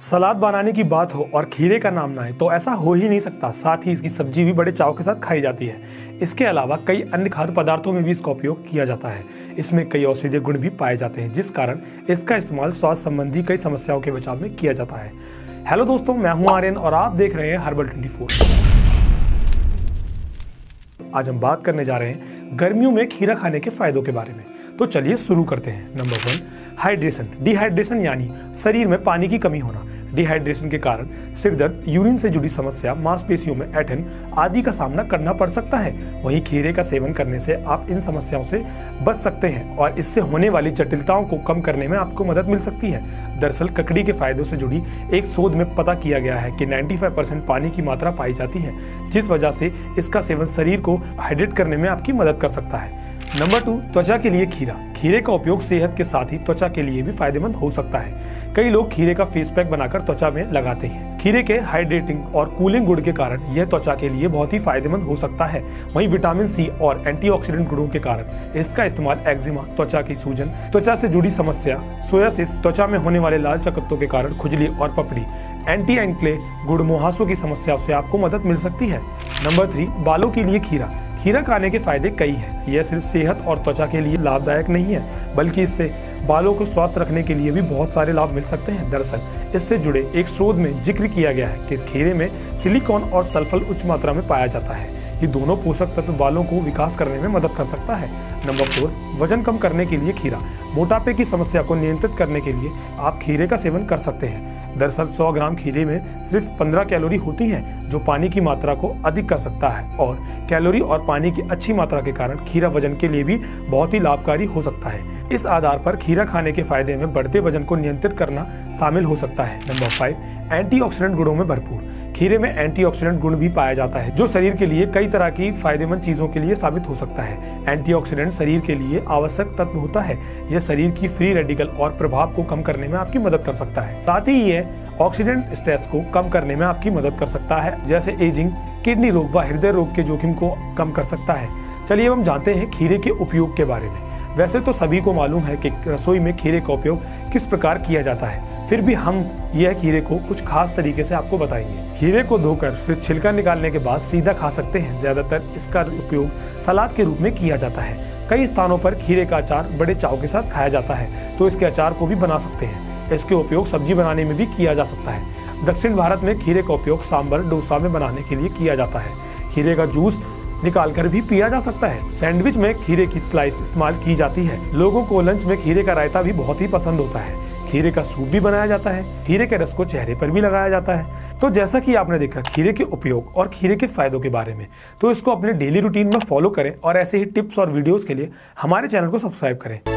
सलाद बनाने की बात हो और खीरे का नाम ना है तो ऐसा हो ही नहीं सकता। साथ ही इसकी सब्जी भी बड़े चाव के साथ खाई जाती है। इसके अलावा कई अन्य खाद्य पदार्थों में भी इसका उपयोग किया जाता है। इसमें कई औषधीय गुण भी पाए जाते हैं, जिस कारण इसका इस्तेमाल स्वास्थ्य संबंधी कई समस्याओं के बचाव में किया जाता है। हेलो दोस्तों, मैं हूं आर्यन और आप देख रहे हैं हर्बल 24। आज हम बात करने जा रहे हैं गर्मियों में खीरा खाने के फायदों के बारे में, तो चलिए शुरू करते हैं। Number 1, hydration. डिहाइड्रेशन यानी शरीर में पानी की कमी होना। डिहाइड्रेशन के कारण सिरदर्द, यूरिन से जुड़ी समस्या, मांसपेशियों में ऐंठन आदि का सामना करना पड़ सकता है। वहीं खीरे का सेवन करने से आप इन समस्याओं से बच सकते हैं और इससे होने वाली जटिलताओं को कम करने में आपको मदद मिल सकती है। दरअसल ककड़ी के फायदों से जुड़ी एक शोध में पता किया गया है कि 95% पानी की मात्रा पाई जाती है, जिस वजह से इसका सेवन शरीर को हाइड्रेट करने में आपकी मदद कर सकता है। नंबर 2, त्वचा के लिए खीरा। खीरे का उपयोग सेहत के साथ ही त्वचा के लिए भी फायदेमंद हो सकता है। कई लोग खीरे का फेस पैक बनाकर त्वचा में लगाते हैं। खीरे के हाइड्रेटिंग और कूलिंग गुण के कारण यह त्वचा के लिए बहुत ही फायदेमंद हो सकता है। वहीं विटामिन सी और एंटीऑक्सीडेंट गुणों के कारण इसका इस्तेमाल eczema, त्वचा की सूजन, त्वचा से जुड़ी समस्या, सोयासिस, त्वचा में होने वाले लाल चकत्तों के कारण खुजली और पपड़ी, एंटी एक्ने, गुड़, मुहासों की समस्या से आपको मदद मिल सकती है। नंबर 3, बालों के लिए खीरा। खीरा खाने के फायदे कई हैं। यह सिर्फ सेहत और त्वचा के लिए लाभदायक नहीं है, बल्कि इससे बालों को स्वस्थ रखने के लिए भी बहुत सारे लाभ मिल सकते हैं। दरअसल इससे जुड़े एक शोध में जिक्र किया गया है कि खीरे में सिलिकॉन और सल्फर उच्च मात्रा में पाया जाता है। ये दोनों पोषक तत्व बालों को विकास करने में मदद कर सकता है। नंबर 4, वजन कम करने के लिए खीरा। मोटापे की समस्या को नियंत्रित करने के लिए आप खीरे का सेवन कर सकते हैं। दरअसल 100 ग्राम खीरे में सिर्फ 15 कैलोरी होती है, जो पानी की मात्रा को अधिक कर सकता है। और कैलोरी और पानी की अच्छी मात्रा के कारण खीरा वजन के लिए भी बहुत ही लाभकारी हो सकता है। इस आधार पर खीरा खाने के फायदे में बढ़ते वजन को नियंत्रित करना शामिल हो सकता है। नंबर 5, एंटीऑक्सीडेंट गुणों में भरपूर। खीरे में एंटीऑक्सीडेंट गुण भी पाया जाता है, जो शरीर के लिए कई तरह की फायदेमंद चीजों के लिए साबित हो सकता है। एंटीऑक्सीडेंट शरीर के लिए आवश्यक तत्व होता है। यह शरीर की फ्री रेडिकल और प्रभाव को कम करने में आपकी मदद कर सकता है। साथ ही यह ऑक्सीडेंट स्ट्रेस को कम करने में आपकी मदद कर सकता है, जैसे एजिंग, किडनी रोग व हृदय रोग के जोखिम को कम कर सकता है। चलिए हम जानते हैं खीरे के उपयोग के बारे में। वैसे तो सभी को मालूम है कि रसोई में खीरे का उपयोग किस प्रकार किया जाता है, फिर भी हम यह खीरे को कुछ खास तरीके से आपको बताएंगे। खीरे को धोकर फिर छिलका निकालने के बाद सीधा खा सकते हैं। ज्यादातर इसका उपयोग सलाद के रूप में किया जाता है। कई स्थानों पर खीरे का अचार बड़े चाव के साथ खाया जाता है, तो इसके अचार को भी बना सकते हैं। इसके उपयोग सब्जी बनाने में भी किया जा सकता है। दक्षिण भारत में खीरे का उपयोग सांभर, डोसा में बनाने के लिए किया जाता है। खीरे का जूस निकालकर भी पिया जा सकता है। सैंडविच में खीरे की स्लाइस इस्तेमाल की जाती है। लोगों को लंच में खीरे का रायता भी बहुत ही पसंद होता है। खीरे का सूप भी बनाया जाता है। खीरे के रस को चेहरे पर भी लगाया जाता है। तो जैसा कि आपने देखा खीरे के उपयोग और खीरे के फायदों के बारे में, तो इसको अपने डेली रूटीन में फॉलो करें और ऐसे ही टिप्स और वीडियोस के लिए हमारे चैनल को सब्सक्राइब करें।